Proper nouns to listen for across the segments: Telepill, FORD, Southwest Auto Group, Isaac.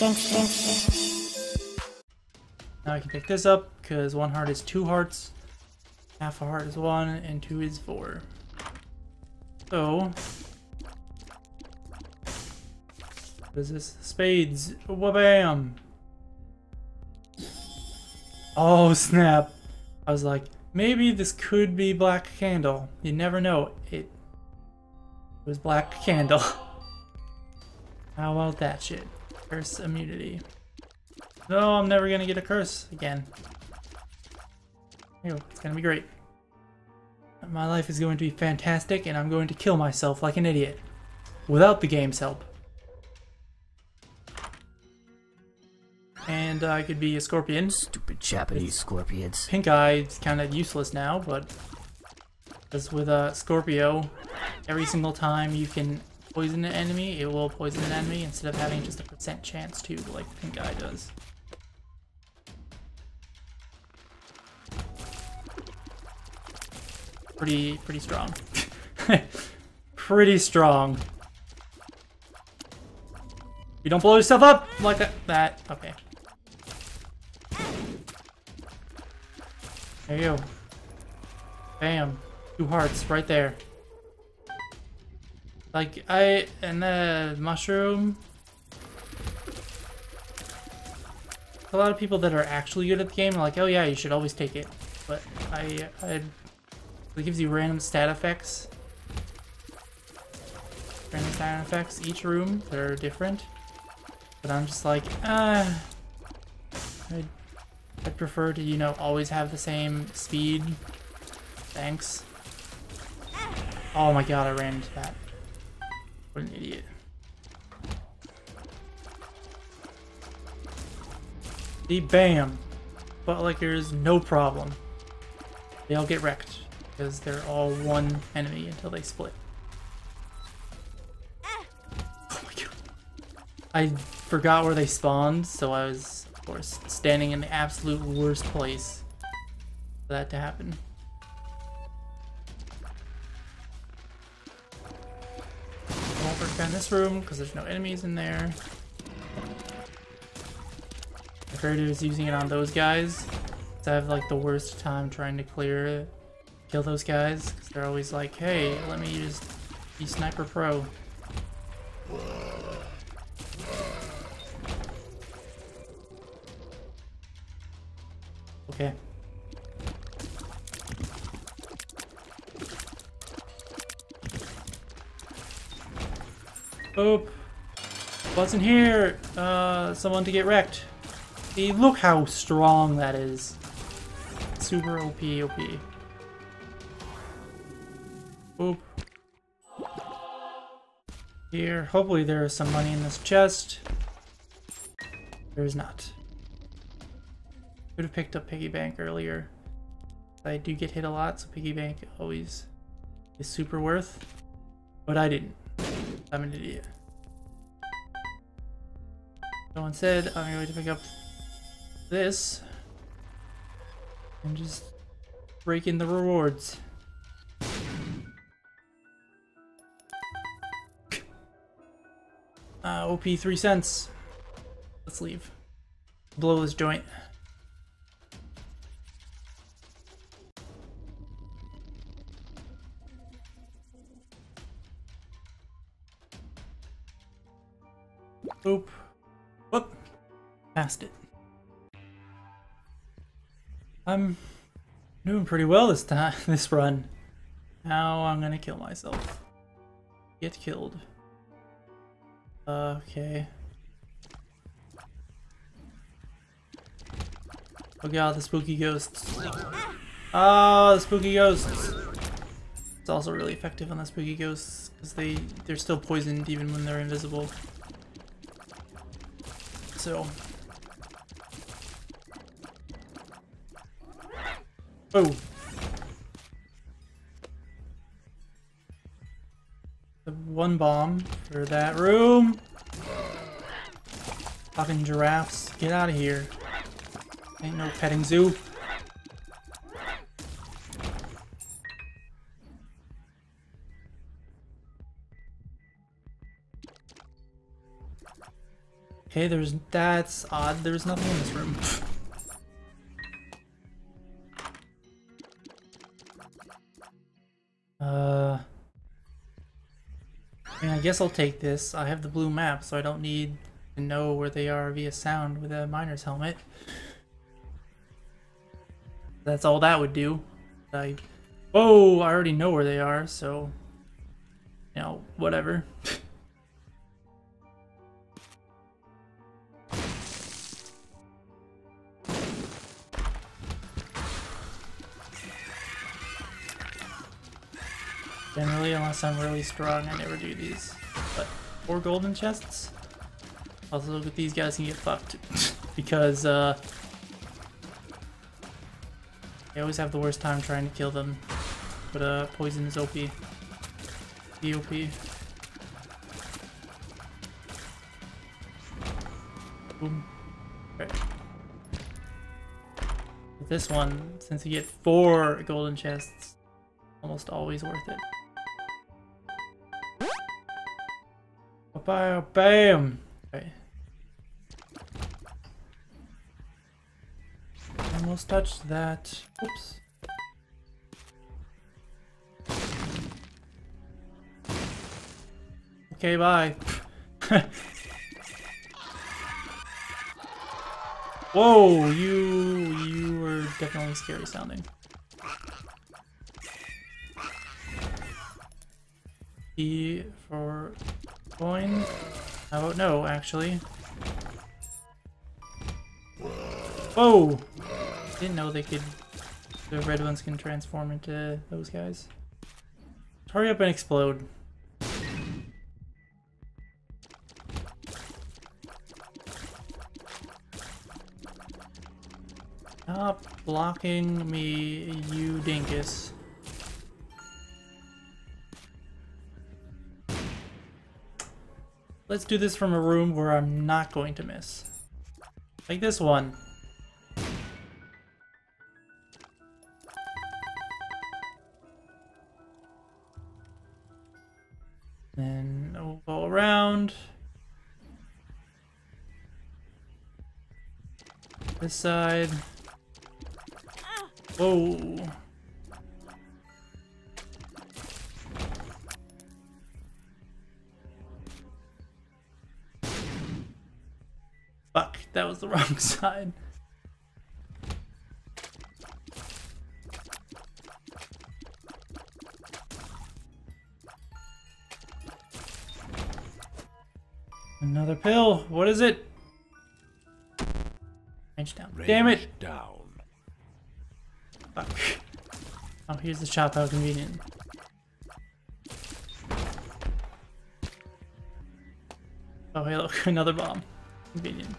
Now I can pick this up because one heart is two hearts, half a heart is one, and two is four. So what is this? Spades. Wabam! Oh snap! I was like, maybe this could be Black Candle. You never know. It was Black Candle. How about that shit? Curse immunity. No, I'm never gonna get a curse again. Ew, it's gonna be great. My life is going to be fantastic, and I'm going to kill myself like an idiot. Without the game's help. And I could be a scorpion. Stupid Japanese scorpions. Pink Eye is kind of useless now, but... because with a Scorpio, every single time you can poison an enemy, it will poison an enemy instead of having just a % chance to, like Pink Eye does. Pretty strong. Pretty strong. You don't blow yourself up like that. Okay. There you go. Bam. Two hearts right there. Like, and the mushroom. A lot of people that are actually good at the game are like, oh yeah, you should always take it. But it gives you random stat effects. Random stat effects, each room, they're different. But I'm just like, I'd prefer to, you know, always have the same speed. Thanks. Oh my god, I ran into that. What an idiot. The bam! Buttlickers, no problem. They all get wrecked, because they're all one enemy until they split. Oh my god. I forgot where they spawned, so I was, of course, standing in the absolute worst place for that to happen. I won't break down this room, because there's no enemies in there. The creator is using it on those guys. I have like the worst time trying to kill those guys, because they're always like, hey, let me use the Sniper Pro. Okay. Boop. What's in here? Someone to get wrecked. See, look how strong that is. Super OP. Boop. Here, hopefully there is some money in this chest. There is not. Could have picked up piggy bank earlier. I do get hit a lot, so piggy bank always is super worth. But I didn't. I'm an idiot. So instead, I'm going to pick up this. And just break in the rewards. OP 3 cents. Let's leave. Blow this joint. Boop. Whoop. Passed it. I'm doing pretty well this time, this run. Now I'm gonna kill myself. Get killed. Okay. Oh god, the spooky ghosts. Ah, the spooky ghosts! It's also really effective on the spooky ghosts, because they're still poisoned even when they're invisible. So... oh. The one bomb for that room. Fucking giraffes. Get out of here. Ain't no petting zoo. Okay, that's odd. There's nothing in this room. I mean, I guess I'll take this. I have the blue map, so I don't need to know where they are via sound with a miner's helmet. That's all that would do. Like, oh, I already know where they are, so, you know, whatever. Generally, unless I'm really strong, I never do these. But 4 golden chests. Also, look at these guys can get fucked because I always have the worst time trying to kill them. But poison is OP. DOP. Boom. Alright. With this one, since you get 4 golden chests, almost always worth it. Bam! Okay. Almost touched that. Oops. Okay, bye. Whoa, you were definitely scary sounding. E for coin. Oh no, actually. Whoa! Didn't know they could. The red ones can transform into those guys. Hurry up and explode. Stop blocking me, you dinkus. Let's do this from a room where I'm not going to miss. Like this one. Then we'll go around. This side. Whoa. Fuck, that was the wrong side. Another pill. What is it? Range down. Range damn it! Down. Fuck. Oh, here's the shop. How convenient. Oh, hey, look. Another bomb. Convenient.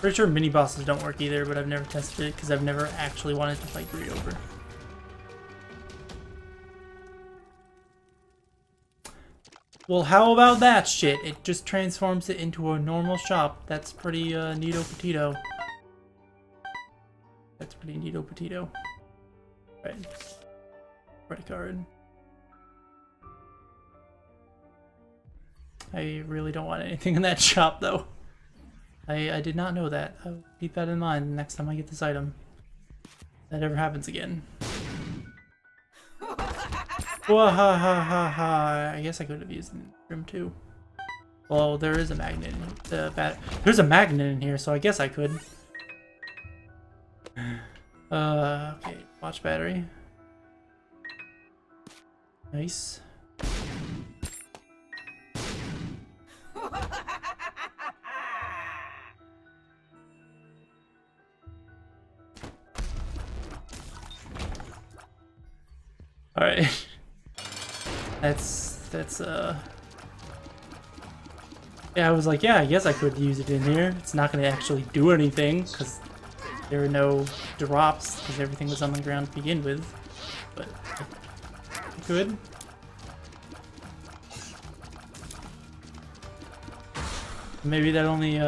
Pretty sure mini bosses don't work either, but I've never tested it because I've never actually wanted to fight Greed over. Well, how about that shit? It just transforms it into a normal shop. That's pretty neato petito. That's pretty neato petito. Right. Credit card. I really don't want anything in that shop, though. I did not know that. I'll keep that in mind the next time I get this item. That ever happens again. Wahahaha! I guess I could have used room 2. Well, there is a magnet in the there's a magnet in here, so I guess I could. Okay. Watch battery. Nice. All right. That's yeah, I was like, yeah, I guess I could use it in here. It's not gonna actually do anything because there were no drops because everything was on the ground to begin with. But I could. Maybe that only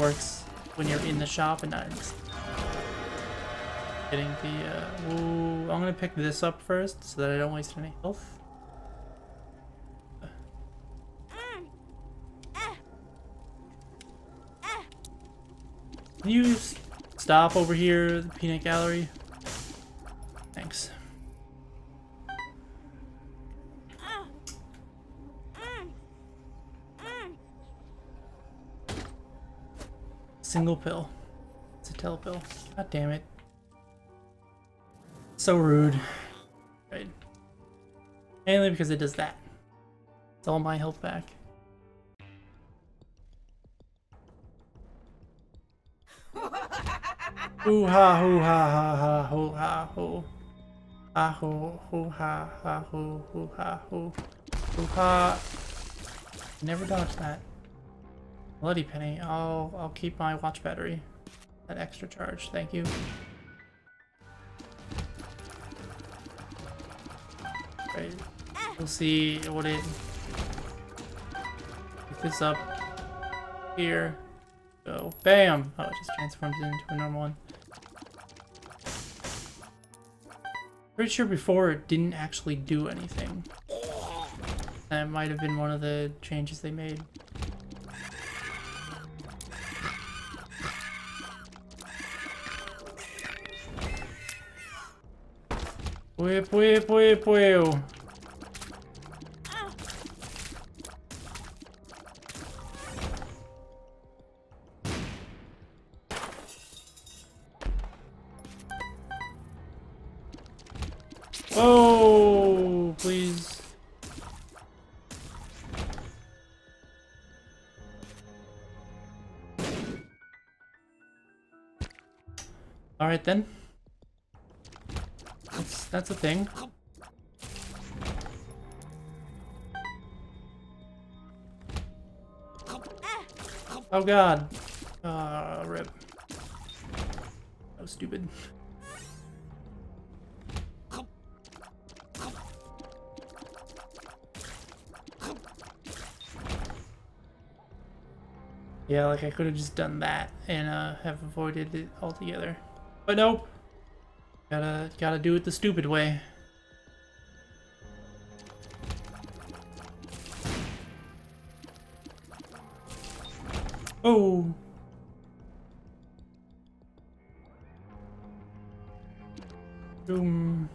works when you're in the shop and not getting the. Ooh, I'm gonna pick this up first so that I don't waste any health. Can you stop over here, the peanut gallery? Thanks. Single pill. It's a telepill. God damn it. So rude. Right. Mainly because it does that. It's all my health back. Hoo ha hoo ha ha ha hoo ha hoo. Ha hoo hoo ha ha hoo hoo ha hoo. Hoo ha. Never dodged that. Bloody penny. I'll keep my watch battery. That extra charge, thank you. Right. We'll see what it pick this up here. Go. Bam! Oh, it just transforms it into a normal one. Pretty sure before it didn't actually do anything. That might have been one of the changes they made. Whip, whip, whip, whip. Oh, please. All right then. That's a thing. Oh god. Rip. That was stupid. Yeah, like I could have just done that and have avoided it altogether. But nope. Gotta do it the stupid way. Oh. Boom.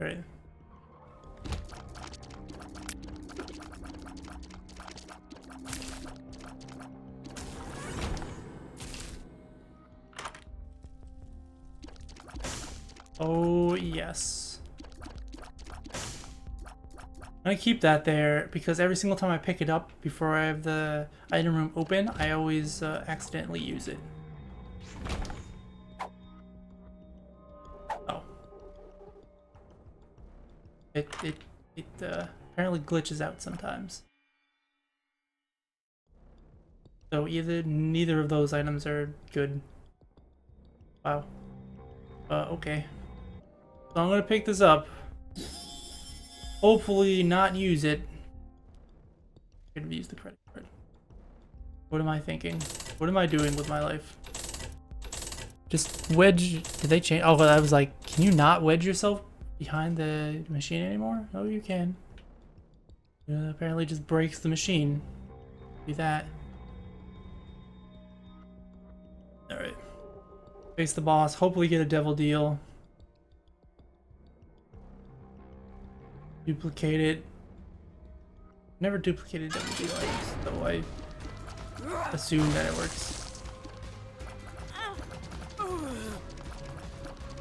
All right. Oh, yes. I'm gonna keep that there because every single time I pick it up before I have the item room open, I always accidentally use it. Oh. It apparently glitches out sometimes. So neither of those items are good. Wow. Okay. So I'm gonna pick this up. Hopefully not use it. I could have used the credit card. What am I thinking? What am I doing with my life? Just wedge. Did they change? Oh, but I was like, can you not wedge yourself behind the machine anymore? No, you can. It apparently just breaks the machine. Do that. All right. Face the boss. Hopefully get a devil deal. Duplicate it. Never duplicated WD lights, though I assume that it works.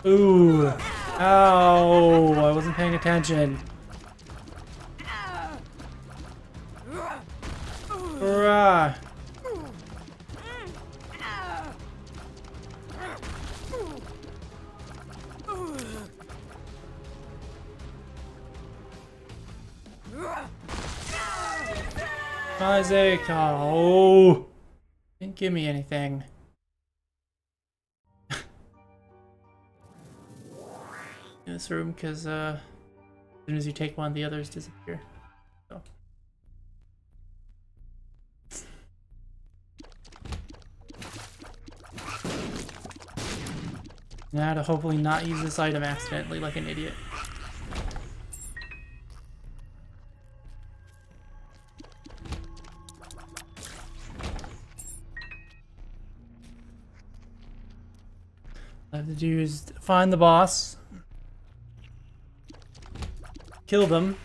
Ooh. Ow. I wasn't paying attention. Hurrah. Isaac, oh, didn't give me anything. In this room, because as soon as you take one, the others disappear. So. Now to hopefully not use this item accidentally like an idiot. I have to do is find the boss, kill them,